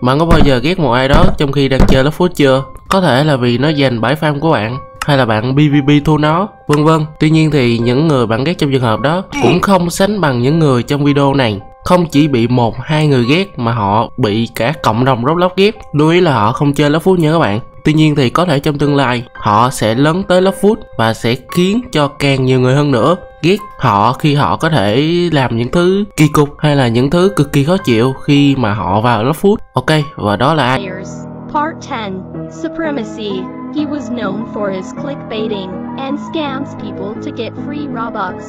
Bạn có bao giờ ghét một ai đó trong khi đang chơi lớp phút chưa? Có thể là vì nó giành bãi farm của bạn, hay là bạn PVP thua nó, vân vân. Tuy nhiên thì những người bạn ghét trong trường hợp đó cũng không sánh bằng những người trong video này. Không chỉ bị 1-2 người ghét mà họ bị cả cộng đồng Roblox ghét. Lưu ý là họ không chơi lớp phút nha các bạn. Tuy nhiên thì có thể trong tương lai họ sẽ lớn tới lớp phút và sẽ khiến cho càng nhiều người hơn nữa ghét họ khi họ có thể làm những thứ kỳ cục hay là những thứ cực kỳ khó chịu khi mà họ vào lớp phút. Ok, và đó là ai? Part 10, Super Messi. He was known for his clickbaiting and scams people to get free Robux.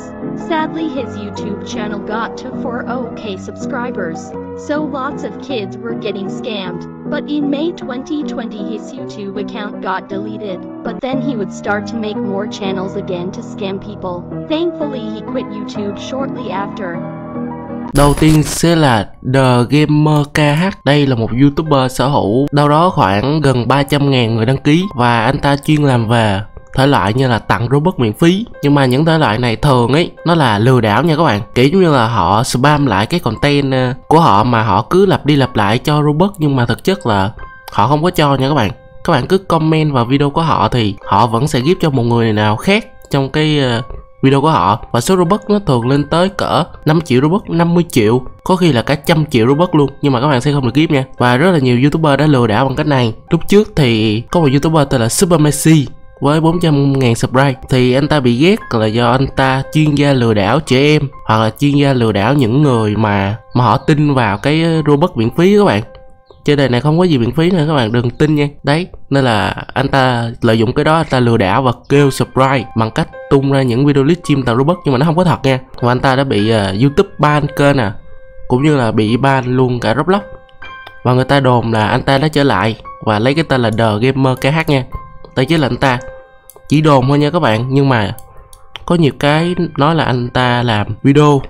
Sadly, his YouTube channel got to 40k subscribers, so lots of kids were getting scammed. But in May 2020, his YouTube account got deleted. But then he would start to make more channels again to scam people. Thankfully, he quit YouTube shortly after. Đầu tiên sẽ là TheGamerKH. Đây là một YouTuber sở hữu đâu đó khoảng gần 300.000 người đăng ký. Và anh ta chuyên làm về thể loại như là tặng Robux miễn phí. Nhưng mà những thể loại này thường ấy, nó là lừa đảo nha các bạn. Kiểu như là họ spam lại cái content của họ mà họ cứ lặp đi lặp lại cho Robux. Nhưng mà thực chất là họ không có cho nha các bạn. Các bạn cứ comment vào video của họ thì họ vẫn sẽ giúp cho một người nào khác trong cái video của họ. Và số Robux nó thường lên tới cỡ 5 triệu Robux, 50 triệu, có khi là cả 100 triệu Robux luôn. Nhưng mà các bạn sẽ không được kiếp nha. Và rất là nhiều YouTuber đã lừa đảo bằng cách này. Lúc trước thì có một YouTuber tên là Super Messi với 400.000 subscribe. Thì anh ta bị ghét là do anh ta chuyên gia lừa đảo trẻ em, hoặc là chuyên gia lừa đảo những người mà họ tin vào cái Robux miễn phí các bạn. Trên đời này không có gì miễn phí nữa các bạn, đừng tin nha. Đấy, nên là anh ta lợi dụng cái đó, anh ta lừa đảo và kêu subscribe bằng cách tung ra những video livestream tạo Robux nhưng mà nó không có thật nha. Và anh ta đã bị YouTube ban kênh cũng như là bị ban luôn cả Roblox. Và người ta đồn là anh ta đã trở lại và lấy cái tên là TheGamerKH nha. Đây chính là anh ta. Chỉ đồn thôi nha các bạn, nhưng mà có nhiều cái nói là anh ta làm video,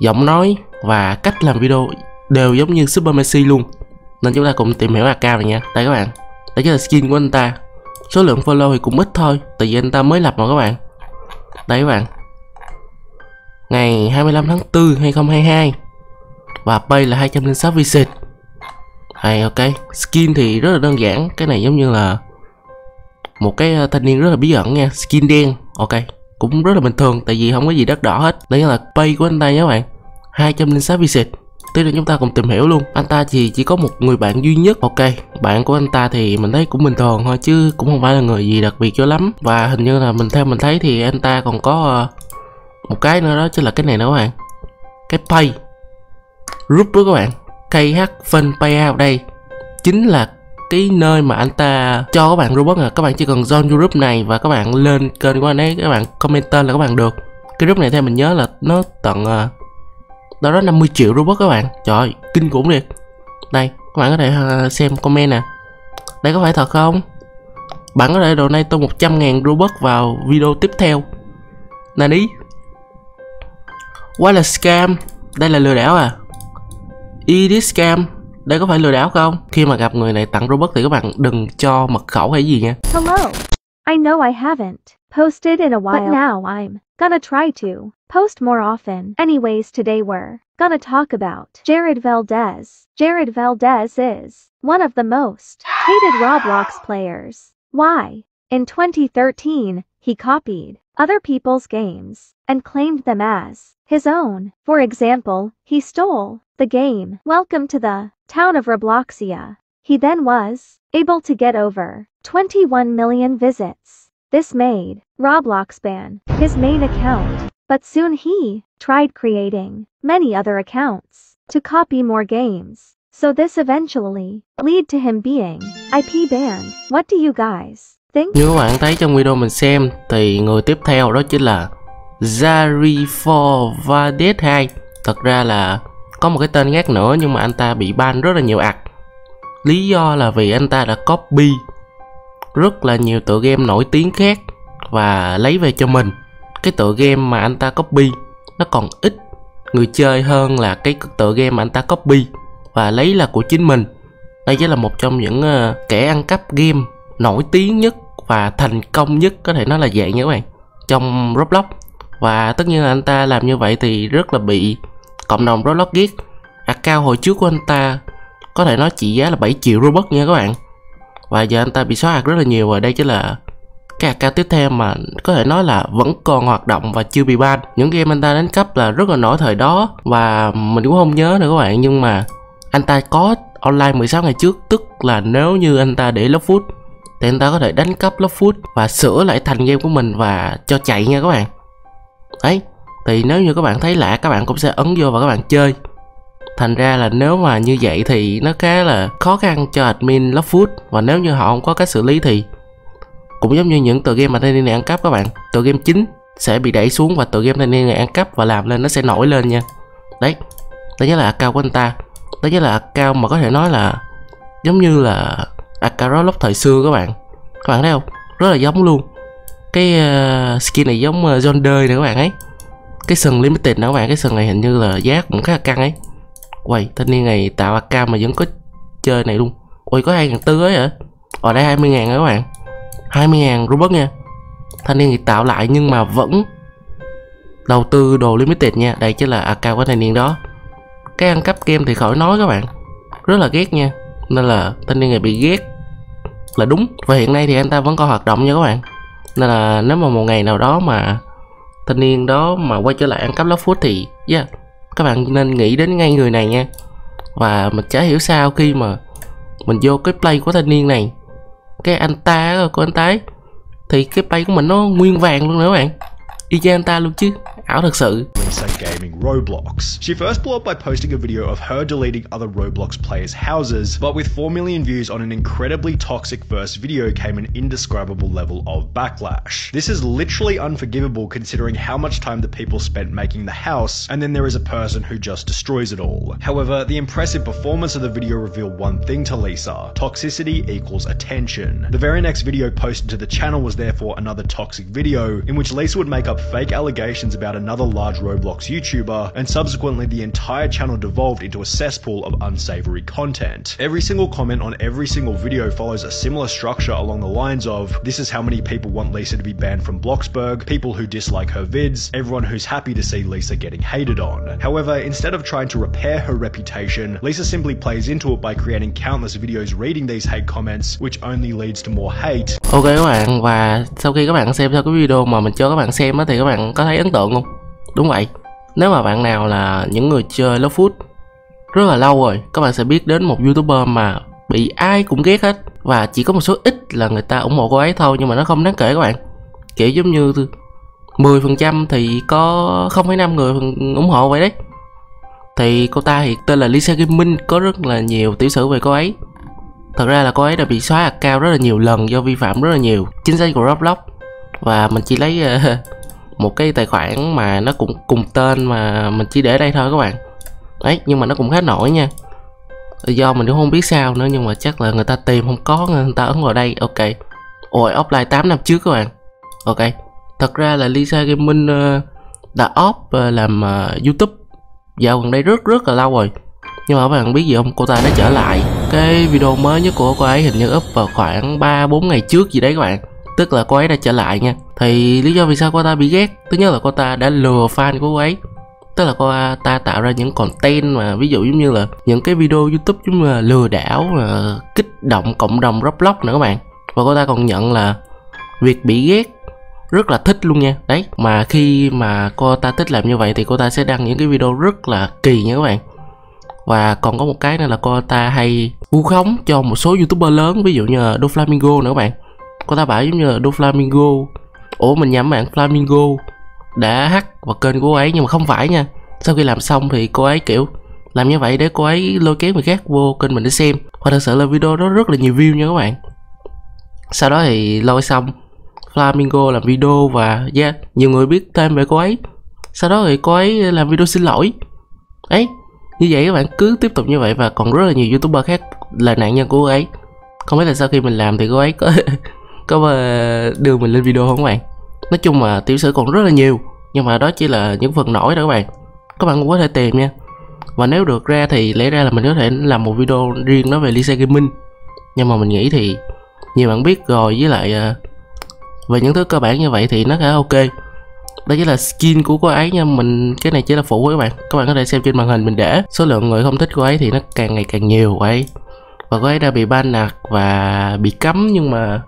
giọng nói và cách làm video đều giống như Super Messi luôn. Nên chúng ta cùng tìm hiểu account này nha. Đây các bạn, đây chính là skin của anh ta. Số lượng follow thì cũng ít thôi, tại vì anh ta mới lập mà các bạn. Đây các bạn, ngày 25 tháng 4 2022. Và pay là 206 visit. Hay ok. Skin thì rất là đơn giản. Cái này giống như là một cái thanh niên rất là bí ẩn nha. Skin đen, ok, cũng rất là bình thường, tại vì không có gì đắt đỏ hết. Đây là pay của anh ta nha các bạn, 206 visit. Tiếp theo chúng ta cùng tìm hiểu luôn. Anh ta thì chỉ có một người bạn duy nhất. Ok, bạn của anh ta thì mình thấy cũng bình thường thôi, chứ cũng không phải là người gì đặc biệt cho lắm. Và hình như là theo mình thấy thì anh ta còn có một cái nữa đó, chứ là cái này nữa các bạn, cái pay group đó các bạn. KH fund payout đây chính là cái nơi mà anh ta cho các bạn Robux. Các bạn chỉ cần join group này và các bạn lên kênh của anh ấy, các bạn comment tên là các bạn được. Cái group này theo mình nhớ là nó tận đó đó 50 triệu Robux các bạn. Trời ơi, kinh khủng đi. Đây, các bạn có thể xem comment nè. Đây có phải thật không? Bạn có thể donate tôi 100.000 Robux vào video tiếp theo. Nani? Quá là scam. Đây là lừa đảo à? Edit scam. Đây có phải lừa đảo không? Khi mà gặp người này tặng Robux thì các bạn đừng cho mật khẩu hay gì nha. Hello. I know I haven't posted in a while, but now I'm gonna try to post more often. Anyways, today we're gonna talk about Jared Valdez. Jared Valdez is one of the most hated Roblox players. Why? In 2013, he copied other people's games and claimed them as his own. For example, he stole the game Welcome to the Town of Robloxia. He then was able to get over 21 million visits. This made Roblox ban his main account. But soon he tried creating many other accounts to copy more games. So this eventually led to him being IP banned. What do you guys think? Như các bạn thấy trong video mình xem thì người tiếp theo đó chính là Zari4 và Death2. Thật ra là có một cái tên khác nữa nhưng mà anh ta bị ban rất là nhiều ạc. Lý do là vì anh ta đã copy rất là nhiều tựa game nổi tiếng khác và lấy về cho mình. Cái tựa game mà anh ta copy nó còn ít người chơi hơn là cái tựa game mà anh ta copy và lấy là của chính mình. Đây chính là một trong những kẻ ăn cắp game nổi tiếng nhất và thành công nhất, có thể nói là vậy nha các bạn, trong Roblox. Và tất nhiên là anh ta làm như vậy thì rất là bị cộng đồng Roblox ghét. Account hồi trước của anh ta có thể nói trị giá là 7 triệu Robux nha các bạn. Và giờ anh ta bị xóa hạt rất là nhiều rồi. Đây chính là cái account tiếp theo mà có thể nói là vẫn còn hoạt động và chưa bị ban. Những game anh ta đánh cắp là rất là nổi thời đó, và mình cũng không nhớ nữa các bạn. Nhưng mà anh ta có online 16 ngày trước, tức là nếu như anh ta để lốc food thì anh ta có thể đánh cắp lốc food và sửa lại thành game của mình và cho chạy nha các bạn. Đấy, thì nếu như các bạn thấy lạ các bạn cũng sẽ ấn vô và các bạn chơi. Thành ra là nếu mà như vậy thì nó khá là khó khăn cho admin lốc food. Và nếu như họ không có cách xử lý thì cũng giống như những tựa game mà thanh niên này ăn cắp các bạn, tựa game chính sẽ bị đẩy xuống và tựa game thanh niên này ăn cắp và làm lên nó sẽ nổi lên nha. Đấy, đó chính là account của anh ta. Đó chính là account mà có thể nói là giống như là account Roblox thời xưa các bạn. Các bạn thấy không? Rất là giống luôn. Cái skin này giống John Day nè các bạn ấy. Cái sừng limited nè các bạn, cái sừng này hình như là giá cũng khá là căng ấy. Uầy, thanh niên này tạo account mà vẫn có chơi này luôn. Uầy, có 2.400 ấy hả? Ở đây 20.000 các bạn, 20.000 Robux nha. Thanh niên thì tạo lại nhưng mà vẫn đầu tư đồ limited nha. Đây chứ là account của thanh niên đó. Cái ăn cắp game thì khỏi nói các bạn, rất là ghét nha. Nên là thanh niên này bị ghét là đúng. Và hiện nay thì anh ta vẫn còn hoạt động nha các bạn. Nên là nếu mà một ngày nào đó mà thanh niên đó mà quay trở lại ăn cắp lốc food thì các bạn nên nghĩ đến ngay người này nha. Và mình chả hiểu sao khi mà mình vô cái play của thanh niên này, cái anh ta của anh ta ấy, thì cái play của mình nó nguyên vàng luôn nữa các bạn, y chang anh ta luôn chứ, ảo thật sự. Lisa Gaming Roblox. She first blew up by posting a video of her deleting other Roblox players' houses, but with 4 million views on an incredibly toxic first video came an indescribable level of backlash. This is literally unforgivable considering how much time the people spent making the house, and then there is a person who just destroys it all. However, the impressive performance of the video revealed one thing to Lisa: toxicity equals attention. The very next video posted to the channel was therefore another toxic video, in which Lisa would make up fake allegations about another large Roblox YouTuber, and subsequently the entire channel devolved into a cesspool of unsavory content. Every single comment on every single video follows a similar structure along the lines of, this is how many people want Lisa to be banned from Bloxburg, people who dislike her vids, everyone who's happy to see Lisa getting hated on. However, instead of trying to repair her reputation, Lisa simply plays into it by creating countless videos reading these hate comments, which only leads to more hate. Ok các bạn, và sau khi các bạn xem theo cái video mà mình cho các bạn xem thì các bạn có thấy ấn tượng không? Đúng vậy, nếu mà bạn nào là những người chơi lốc food rất là lâu rồi, các bạn sẽ biết đến một YouTuber mà bị ai cũng ghét hết. Và chỉ có một số ít là người ta ủng hộ cô ấy thôi, nhưng mà nó không đáng kể các bạn. Kiểu giống như 10% thì có 0,5 người ủng hộ vậy đấy. Thì cô ta thì tên là Lisa Kim Minh, có rất là nhiều tiểu sử về cô ấy. Thật ra là cô ấy đã bị xóa account rất là nhiều lần do vi phạm rất là nhiều chính sách của Roblox. Và mình chỉ lấy một cái tài khoản mà nó cũng cùng tên mà mình chỉ để đây thôi các bạn. Đấy, nhưng mà nó cũng khá nổi nha. Do mình cũng không biết sao nữa, nhưng mà chắc là người ta tìm không có nên người ta ấn vào đây. Ok. Ôi, offline 8 năm trước các bạn. Ok. Thật ra là Lisa Kim Minh đã off làm YouTube dạo gần đây rất là lâu rồi. Nhưng mà các bạn biết gì không? Cô ta đã trở lại. Cái video mới nhất của cô ấy hình như up vào khoảng 3-4 ngày trước gì đấy các bạn. Tức là cô ấy đã trở lại nha. Thì lý do vì sao cô ta bị ghét, thứ nhất là cô ta đã lừa fan của cô ấy. Tức là cô ta tạo ra những content mà ví dụ giống như là những cái video YouTube giống như là lừa đảo, là kích động cộng đồng Roblox nữa các bạn. Và cô ta còn nhận là việc bị ghét rất là thích luôn nha. Đấy, mà khi mà cô ta thích làm như vậy thì cô ta sẽ đăng những cái video rất là kỳ nha các bạn. Và còn có một cái nữa là cô ta hay vu khống cho một số YouTuber lớn, ví dụ như là Do Flamingo nữa các bạn. Cô ta bảo giống như là Do Flamingo, ủa mình nhắm bạn Flamingo đã hack vào kênh của cô ấy, nhưng mà không phải nha. Sau khi làm xong thì cô ấy kiểu làm như vậy để cô ấy lôi kéo người khác vô kênh mình để xem. Và thật sự là video đó rất là nhiều view nha các bạn. Sau đó thì lôi xong Flamingo làm video và nhiều người biết thêm về cô ấy. Sau đó thì cô ấy làm video xin lỗi. Đấy, như vậy các bạn cứ tiếp tục như vậy. Và còn rất là nhiều YouTuber khác là nạn nhân của cô ấy. Không biết là sau khi mình làm thì cô ấy có đưa mình lên video không các bạn. Nói chung là tiểu sử còn rất là nhiều, nhưng mà đó chỉ là những phần nổi đó các bạn. Các bạn cũng có thể tìm nha. Và nếu được ra thì lẽ ra là mình có thể làm một video riêng nói về Lisa Kim Minh, nhưng mà mình nghĩ thì nhiều bạn biết rồi, với lại về những thứ cơ bản như vậy thì nó khá ok. Đó chính là skin của cô ấy nha, mình cái này chỉ là phụ các bạn. Các bạn có thể xem trên màn hình mình để số lượng người không thích cô ấy thì nó càng ngày càng nhiều cô ấy. Và cô ấy đã bị ban nạt và bị cấm nhưng mà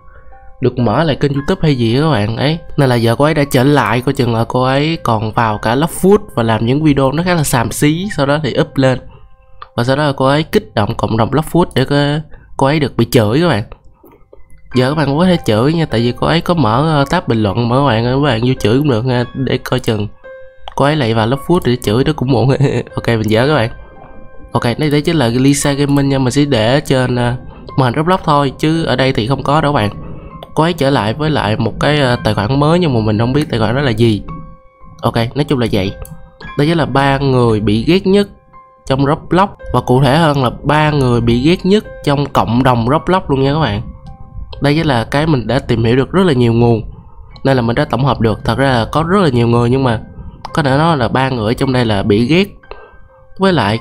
được mở lại kênh YouTube hay gì các bạn ấy. Nên là giờ cô ấy đã trở lại, coi chừng là cô ấy còn vào cả love food và làm những video nó khá là xàm xí, sau đó thì up lên. Và sau đó là cô ấy kích động cộng đồng love food để cô ấy được bị chửi các bạn. Giờ các bạn có thể chửi nha, tại vì cô ấy có mở tab bình luận mà các bạn vô chửi cũng được nha, để coi chừng cô ấy lại vào love food để chửi đó cũng muộn. Ok mình giỡn các bạn. Ok, đây chính là Lisa Kim Minh nha, mình sẽ để trên màn hình Roblox thôi chứ ở đây thì không có đâu các bạn. Cô ấy trở lại với lại một cái tài khoản mới nhưng mà mình không biết tài khoản đó là gì. Ok, nói chung là vậy. Đây chính là 3 người bị ghét nhất trong Roblox, và cụ thể hơn là 3 người bị ghét nhất trong cộng đồng Roblox luôn nha các bạn. Đây chính là cái mình đã tìm hiểu được rất là nhiều nguồn nên là mình đã tổng hợp được. Thật ra là có rất là nhiều người nhưng mà có thể nói là 3 người ở trong đây là bị ghét với lại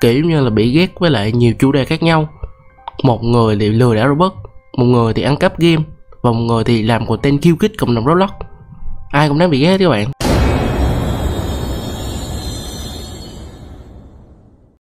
kiểu như là bị ghét với lại nhiều chủ đề khác nhau. Một người thì lừa đảo Roblox, một người thì ăn cắp game và một người thì làm content khiêu khích cộng đồng Roblox. Ai cũng đáng bị ghét các bạn.